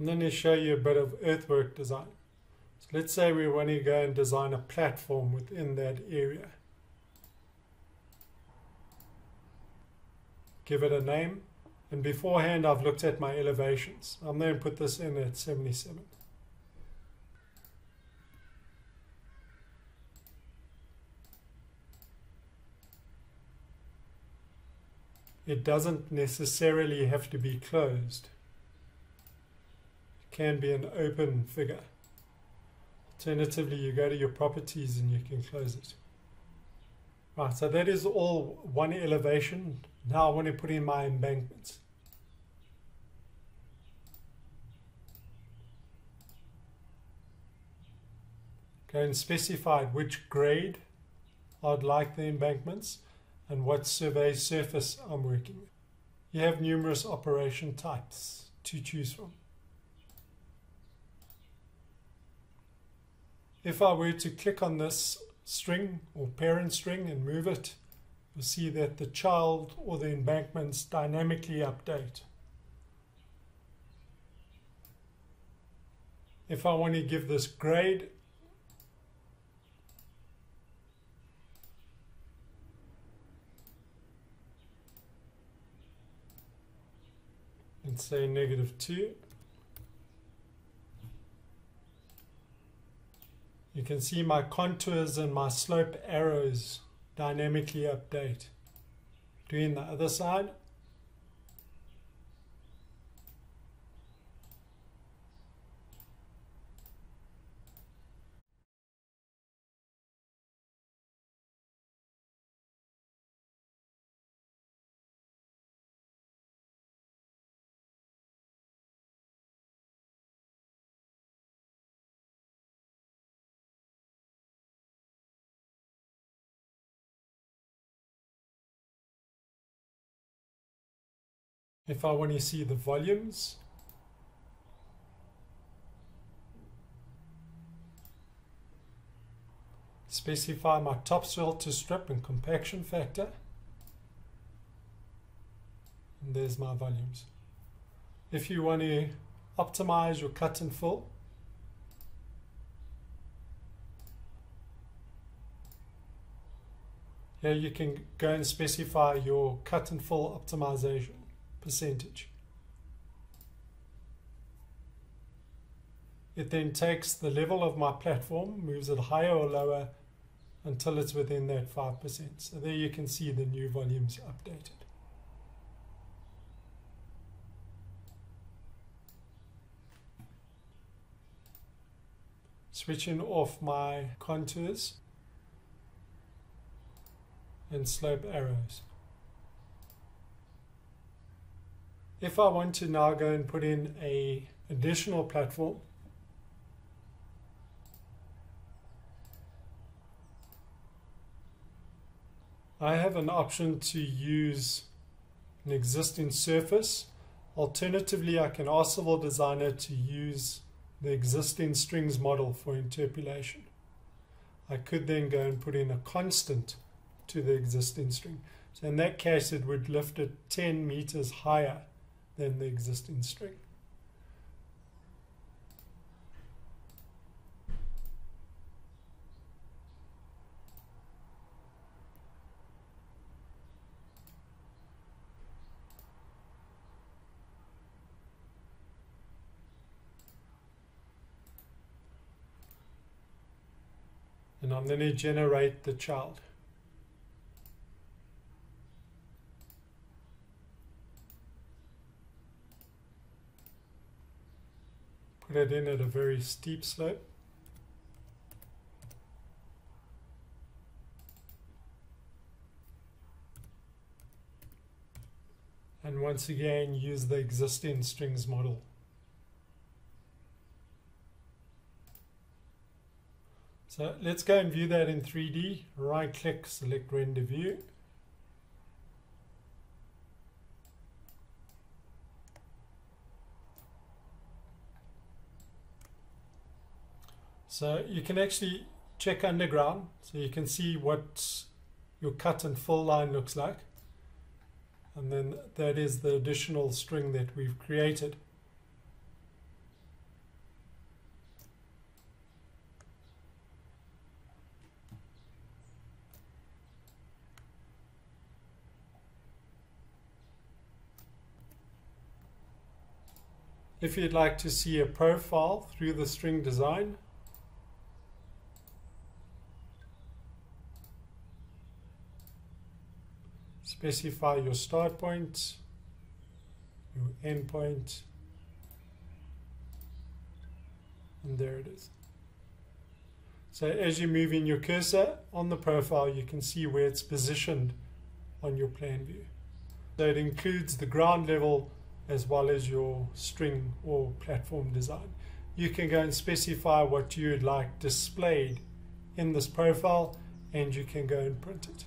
And then I'll show you a bit of earthwork design. So let's say we want to go and design a platform within that area. Give it a name. And beforehand, I've looked at my elevations. I'm going to put this in at 77. It doesn't necessarily have to be closed. It can be an open figure. Alternatively, you go to your properties and you can close it. Right, so that is all one elevation. Now I want to put in my embankments. Go and specify which grade I'd like the embankments and what survey surface I'm working with. You have numerous operation types to choose from. If I were to click on this string or parent string and move it, you'll see that the child or the embankments dynamically update. If I want to give this grade, and say -2, you can see my contours and my slope arrows dynamically update. Doing the other side, if I want to see the volumes, specify my topsoil to strip and compaction factor, and there's my volumes. If you want to optimize your cut and fill, here you can go and specify your cut and fill optimization percentage. It then takes the level of my platform, moves it higher or lower until it's within that 5%. So there you can see the new volumes updated. Switching off my contours and slope arrows. If I want to now go and put in an additional platform, I have an option to use an existing surface. Alternatively, I can ask Civil Designer to use the existing strings model for interpolation. I could then go and put in a constant to the existing string. So in that case, it would lift it 10 meters higher than the existing string. And I'm going to generate the child. Put it in at a very steep slope. And once again, use the existing strings model. So let's go and view that in 3D. Right click, select render view. So you can actually check underground, so you can see what your cut and fill line looks like. And then that is the additional string that we've created. If you'd like to see a profile through the string design, specify your start point, your end point, and there it is. So as you're moving your cursor on the profile, you can see where it's positioned on your plan view. So it includes the ground level as well as your string or platform design. You can go and specify what you'd like displayed in this profile, and you can go and print it.